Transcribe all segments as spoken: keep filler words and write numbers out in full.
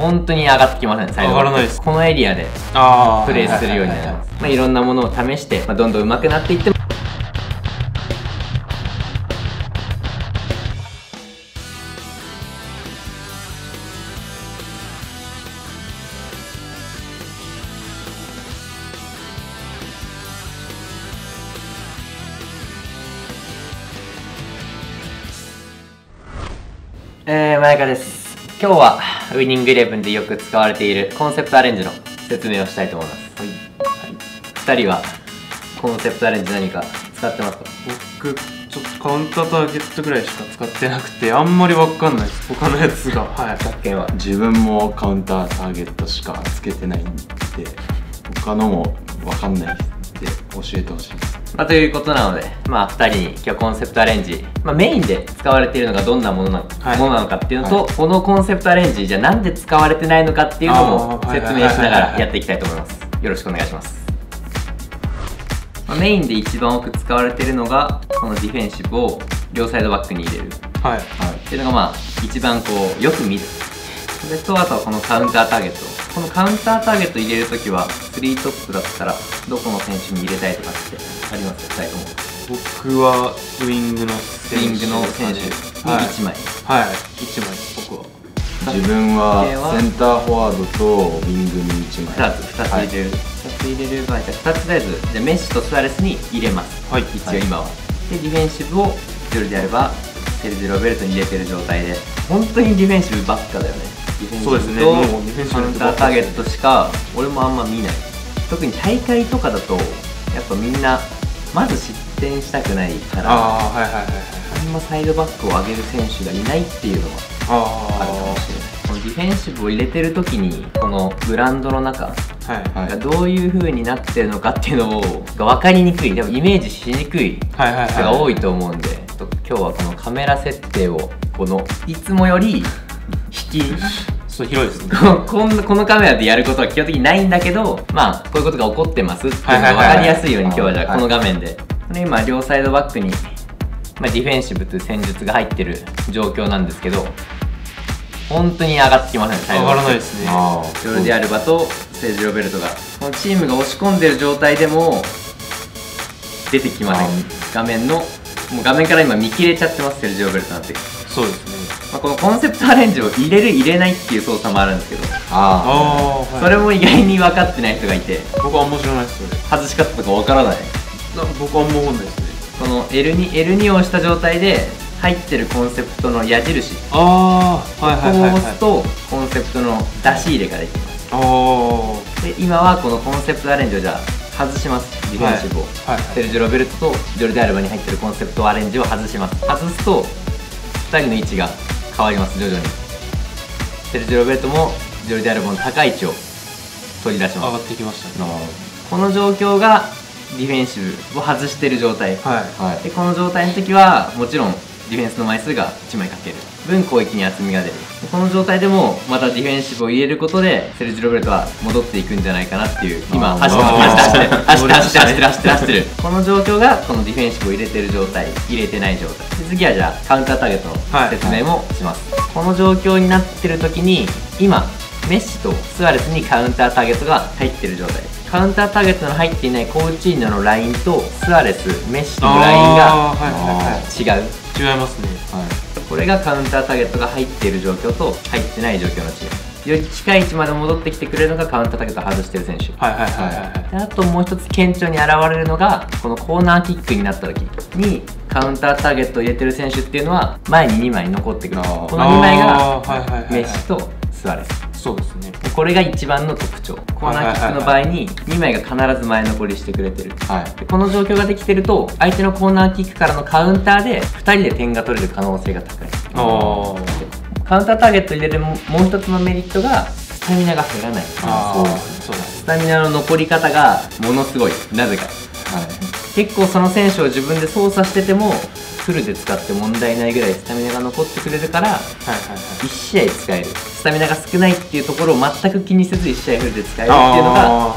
本当に上がってきません、ね、最後上がらないです。このエリアでプレイするようになります。いろんなものを試して、まあ、どんどん上手くなっていってもえー、まやかです。今日はウイニングイレブンでよく使われているコンセプトアレンジの説明をしたいと思います。はい、はい、ふたりはコンセプトアレンジ何か使ってますか？僕ちょっとカウンターターゲットぐらいしか使ってなくて、あんまりわかんないです、他のやつが。はい、さっきは自分もカウンターターゲットしかつけてないんで、他のもわかんないって教えてほしいです。まあ、ということなので、まあ、ふたりに今日コンセプトアレンジ、まあ、メインで使われているのがどんなものなのか、はい、ものなのかっていうのと、はい、このコンセプトアレンジじゃなんで使われてないのかっていうのも説明しながらやっていきたいと思います。よろしくお願いします。まあ、メインで一番多く使われているのがこのディフェンシブを両サイドバックに入れる、はいはい、っていうのがまあ一番こうよく見る。それとあとはこのカウンターターゲット、このカウンターターゲット入れるときはスリートップだったらどこの選手に入れたいとかってありますか？僕はウイングの選手にいちまい、はい、いちまい。僕は自分はセンターフォワードとウイングにいちまい、ふたつ入れる、ふたつ入れる場合はふたつとりあえずじゃメッシとスアレスに入れます。はい、一応今はでディフェンシブをジョルディアルバ、セルジロベルトに入れてる状態で、本当にディフェンシブばっかだよね。そうですね、ディフェンスとカウンターターゲットしか俺もあんま見ない。特に大会とかだとやっぱみんなまず失点したくないから、あんまサイドバックを上げる選手がいないっていうのはあるかもしれない。このディフェンシブを入れてる時にこのグラウンドの中がどういう風になってるのかっていうのが分かりにくい、でもイメージしにくい人が多いと思うんで、今日はこのカメラ設定をこのいつもより引きそう広いですねこんなこのカメラでやることは基本的にないんだけど、まあこういうことが起こってますっていうのが分かりやすいように今日はじゃあこの画面で、今両サイドバックに、まあ、ディフェンシブという戦術が入ってる状況なんですけど、本当に上がってきません、ね、最後上がらないですね。ジョルディアルバとセルジ・ロベルトがこのチームが押し込んでる状態でも出てきません。画面のもう画面から今見切れちゃってます、セルジ・ロベルトなんて。そうですね、まあこのコンセプトアレンジを入れる入れないっていう操作もあるんですけど、ああそれも意外に分かってない人がいて、僕はあんま知らないです。それ外し方とか分からない、僕はあんま分かんないですね。この エルに を押した状態で入ってるコンセプトの矢印、ああはいはいはい、ここを押すとコンセプトの出し入れができます。ああで今はこのコンセプトアレンジをじゃあ外します。ディフェンシブをセルジオ・ロベルトとジョルディアルバに入ってるコンセプトアレンジを外します。外すとふたりの位置が変わります。徐々にセルジオ・ロベルトもジョルディアルバの高い位置を取り出します。上がってきましたね。この状況がディフェンシブを外している状態、はいはい、でこの状態の時はもちろんディフェンスの枚数がいちまいかける分攻撃に厚みが出る。この状態でもまたディフェンシブを入れることでセルジオ・ロベルトは戻っていくんじゃないかなっていう。今走って走って走って走って走ってるこの状況がこのディフェンシブを入れてる状態、入れてない状態で、次はじゃあカウンターターゲットの説明もします。はいはい、この状況になってる時に今メッシとスアレスにカウンターターゲットが入ってる状態、カウンターターゲットの入っていないコーチーノのラインとスアレスメッシのラインが違う、違いますね。はい、これがカウンターターゲットが入っている状況と入ってない状況のチーム、より近い位置まで戻ってきてくれるのがカウンターターゲットを外してる選手。あともう一つ顕著に現れるのがこのコーナーキックになった時にカウンターターゲットを入れてる選手っていうのは前ににまい残ってくる。このにまいがメッシとスアレス。そうですね、これが一番の特徴。コーナーキックの場合ににまいが必ず前残りしてくれてる、はい、でこの状況ができてると相手のコーナーキックからのカウンターでふたりで点が取れる可能性が高い。カウンターターゲット入れるもう一つのメリットがスタミナが減らない。スタミナの残り方がものすごい、なぜか、はい、結構その選手を自分で操作しててもフルで使って問題ないぐらいスタミナが残ってくれるからいち試合使える。スタミナが少ないっていうところを全く気にせずいち試合フルで使えるっていうのが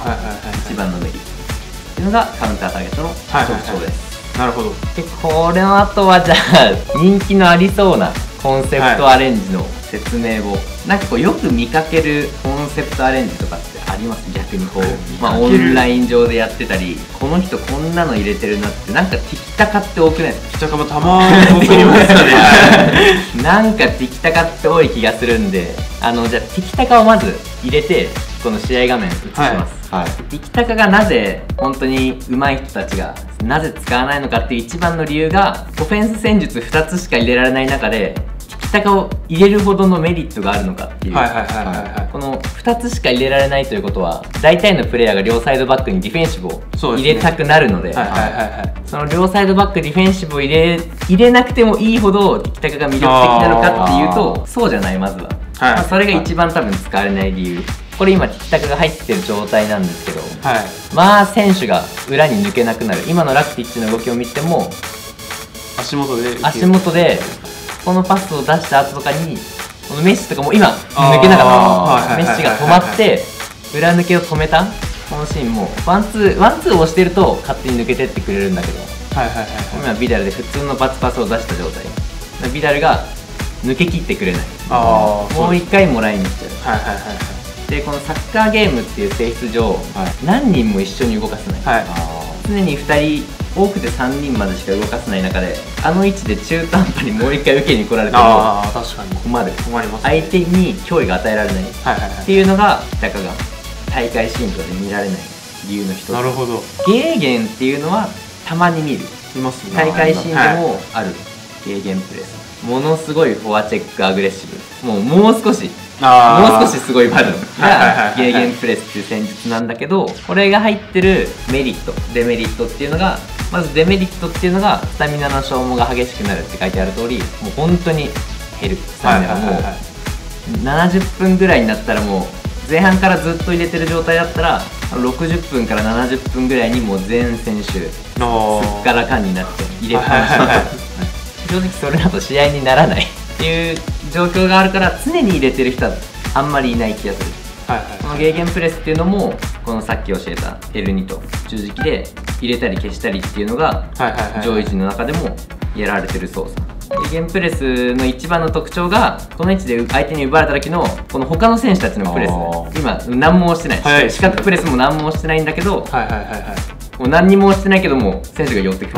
一番のメリットっていうのがカウンターターゲットの特徴です。なるほど。でこの後はじゃあ人気のありそうなコンセプトアレンジの説明を、なんかこうよく見かけるコンセプトアレンジとかってあります？逆にこう、まあ、オンライン上でやってたり、この人こんなの入れてるなって、なんかティキタカって多くないですか？ティキタカもたまーに多くなりましたね。なんかティキタカって多い気がするんで、あのじゃあティキタカをまず入れてこの試合画面映します。はいはい、ティキタカがなぜ本当に上手い人たちがなぜ使わないのかっていう一番の理由が、オフェンス戦術ふたつしか入れられない中でティキタカを入れるほどのメリットがあるのかっていう、このふたつしか入れられないということは、大体のプレイヤーが両サイドバックにディフェンシブを入れたくなるので、その両サイドバックディフェンシブを入れ入れなくてもいいほどティキタカが魅力的なのかっていうと、そうじゃない。まずは、はい、まあ、それが一番多分使われない理由。これ今ティキタカが入ってる状態なんですけど、はい、まあ選手が裏に抜けなくなる。今のラクティッチの動きを見ても足元で足元でこのパスを出した後とかに、このメッシとかも今抜けなかった、メッシが止まって裏抜けを止めたこのシーンも、ワンツーワンツーを押してると勝手に抜けてってくれるんだけど、今ビダルで普通のバツパスを出した状態、ビダルが抜けきってくれない、もう一回もらいに来ちゃう。でこのサッカーゲームっていう性質上、はい、何人も一緒に動かせない、はい、常にふたり、多くてさんにんまでしか動かせない中で、あの位置で中途半端にもう一回受けに来られても困る、困ります、相手に脅威が与えられないっていうのが、ティキタカが大会シーンとかで見られない理由の一つ。なるほど。ゲーゲンっていうのはたまに見る、大会シーンでもある、ゲーゲンプレス、ものすごいフォアチェックアグレッシブ、もうもう少しもう少しすごいバルがゲーゲンプレスっていう戦術なんだけど、これが入ってるメリットデメリットっていうのが、まずデメリットっていうのがスタミナの消耗が激しくなるって書いてある通り、もう本当に減る。スタミナがもうななじゅっぷんぐらいになったら、もう前半からずっと入れてる状態だったらろくじゅっぷんからななじゅっぷんぐらいにもう全選手すっからかんになって入れっぱなし正直それだと試合にならないっていう状況があるから、常に入れてる人はあんまりいない気がする。このゲーゲンプレスっていうのも、このさっき教えた エルツー と十字キーで入れたり消したりっていうのが上位陣の中でもやられてる操作。ゲーゲンプレスの一番の特徴が、この位置で相手に奪われた時のこの他の選手たちのプレス、今何もしてない、四角プレスも何もしてないんだけど、もう何にもしてないけども選手が寄ってくるっていう、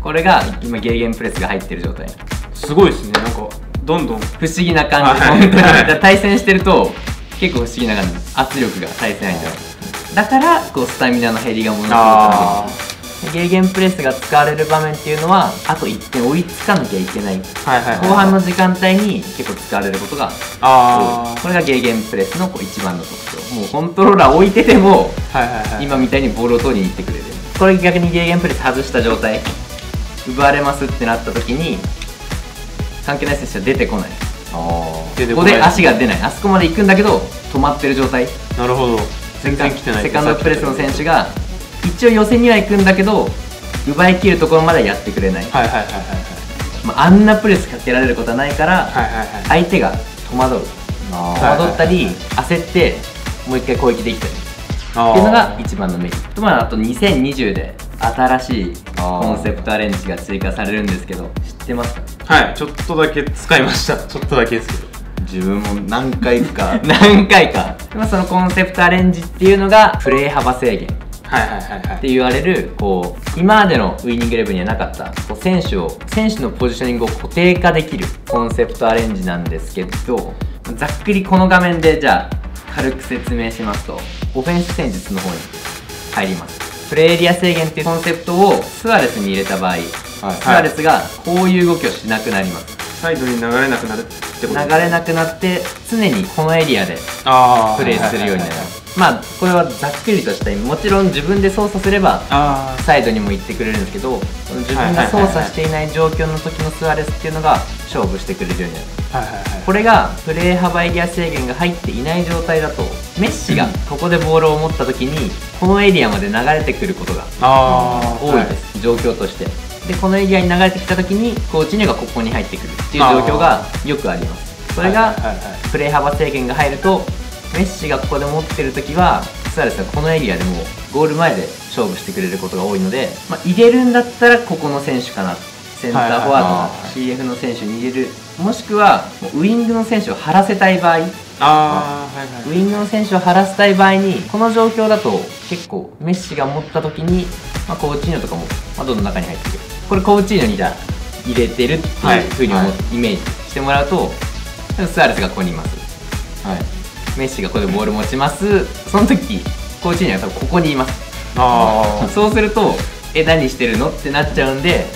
これが今ゲーゲンプレスが入ってる状態。すごいですね。なんかどんどん不思議な感じ。本当に対戦してると結構不思議な感じ、圧力が対戦相手は。だからこうスタミナの減りがものすごくある。ゲーゲンプレスが使われる場面っていうのは、あといってん追いつかなきゃいけない後半の時間帯に結構使われることが多い。これがゲーゲンプレスのこう一番の特徴。もうコントローラー置いてても今みたいにボールを取りに行ってくれる。これ逆にゲーゲンプレス外した状態、奪われますってなった時に関係ない選手は出てこない、ここで足が出ない、あそこまで行くんだけど止まってる状態。なるほど。全然来てない。セカンドプレスの選手が一応予選には行くんだけど、奪い切るところまでやってくれない。あんなプレスかけられることはないから、相手が戸惑う、戸惑ったり焦ってもう一回攻撃できたりっていうのが一番のメリット。まあ、あとにせんにじゅうで新しいコンセプトアレンジが追加されるんですけど、知ってますか？はい、ちょっとだけ使いました。ちょっとだけですけど、自分も何回か何回かそのコンセプトアレンジっていうのがプレー幅制限って言われる、こう今までのウイニングイレブンにはなかったこう選手を選手のポジショニングを固定化できるコンセプトアレンジなんですけど、ざっくりこの画面でじゃあ軽く説明しますと、オフェンス戦術の方に入ります。プレーエリア制限っていうコンセプトをスアレスに入れた場合、スアレスがこういう動きをしなくなります。サイドに流れなくなるってことです。流れなくなって常にこのエリアでプレーするようになります。まあこれはざっくりとした、もちろん自分で操作すればサイドにも行ってくれるんですけど、自分が操作していない状況の時のスアレスっていうのが勝負してくれるようになる。これがプレー幅エリア制限が入っていない状態だと、メッシがここでボールを持った時にこのエリアまで流れてくることが多いです、状況として。でこのエリアに流れてきた時にコーチニがここに入ってくるっていう状況がよくあります。それがプレー幅制限が入ると、メッシがここで持ってる時はスアレスはこのエリアでもゴール前で勝負してくれることが多いので、まあ、入れるんだったらここの選手かな、センターフォワードの シーエフ の選手に入れるもしくはウイングの選手を張らせたい場合、あー、はいはい、ウイングの選手を張らせたい場合に、この状況だと結構メッシが持った時に、まあ、コーチーノとかも、まあ、どんどん中に入ってくる。これコーチーノにじゃあ入れてるっていうふうに思う、はい、イメージしてもらうと、スアレスがここにいます、はい、メッシがここでボール持ちます。その時コーチーノは多分ここにいます。あそうするとえ何してるのってなっちゃうんで、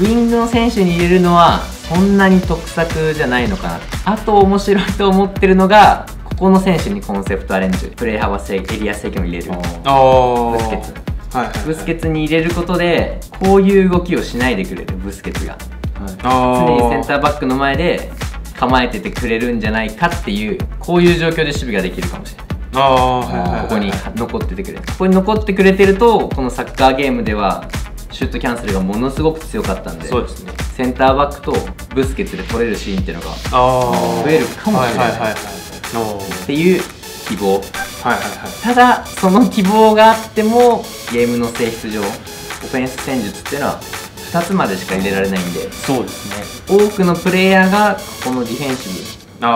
ウイングの選手に入れるのはそんなに得策じゃないのかな。あと面白いと思ってるのが、ここの選手にコンセプトアレンジ、プレー幅制限、エリア制限を入れる、ブスケツ、ブスケツに入れることでこういう動きをしないでくれる。ブスケツが、はい、常にセンターバックの前で構えててくれるんじゃないかっていう、こういう状況で守備ができるかもしれない。ここに残っててくれる。ここに残ってくれてると、このサッカーゲームではシュートキャンセルがものすごく強かったんで、そうですね、センターバックとブスケツで取れるシーンっていうのが増えるかもしれないっていう希望。ただその希望があっても、ゲームの性質上オフェンス戦術っていうのはふたつまでしか入れられないんで、そうですね、多くのプレイヤーがここのディフェンシブふた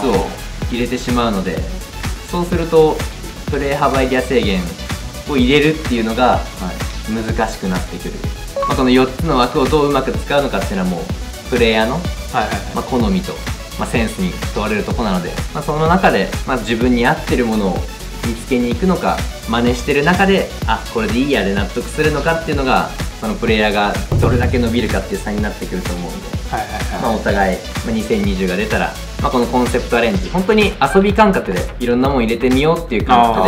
つを入れてしまうので、そうするとプレー幅エリア制限を入れるっていうのが、はい、難しくなってくる。まあ、このよっつの枠をどううまく使うのかっていうのは、もうプレイヤーの好みと、まあ、センスに問われるとこなので、まあ、その中で、まあ、自分に合ってるものを見つけに行くのか、真似してる中であこれでいいやで納得するのかっていうのが、そのプレイヤーがどれだけ伸びるかっていう差になってくると思うんで、お互い、まあ、にせんにじゅうが出たら、まあ、このコンセプトアレンジ、本当に遊び感覚でいろんなもの入れてみようっていう感覚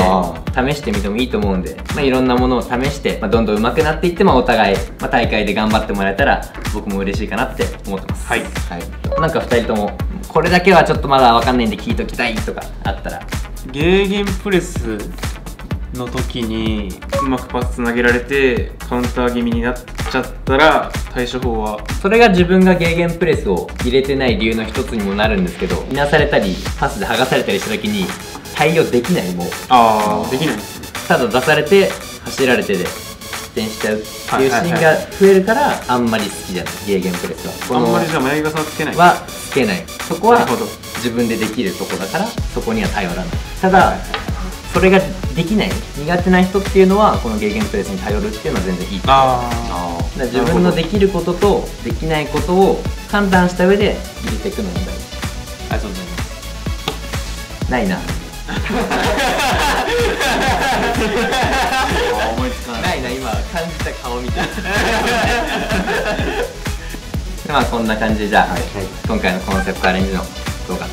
で試してみてもいいと思うんで、まあ、いろんなものを試して、まあ、どんどん上手くなっていって、まあ、お互い、まあ、大会で頑張ってもらえたら僕も嬉しいかなって思ってます。はい、はい、なんかふたりともこれだけはちょっとまだ分かんないんで聞いときたいとかあったら。ゲーゲンプレスの時にうまくパスつなげられてカウンター気味になっちゃったら対処法は、それが自分がゲーゲンプレスを入れてない理由の一つにもなるんですけど、いなされたりパスで剥がされたりした時に対応できない、もうあできない、ただ出されて走られてで失点しちゃうっていうシーンが増えるから、あんまり好きじゃないゲーゲンプレスは。あんまりじゃあ迷い傘はつけないはつけない、そこは自分でできるとこだから、そこには頼らない。ただ、はい、それができない苦手な人っていうのは、このゲーゲンプレスに頼るっていうのは全然いいと思う。自分のできることとできないことを判断した上で入れていくのが大事。ありがとうございます。ないな思いつかないな、今感じた顔みたいな。まあこんな感じで、じゃあ、はい、今回のコンセプトアレンジの動画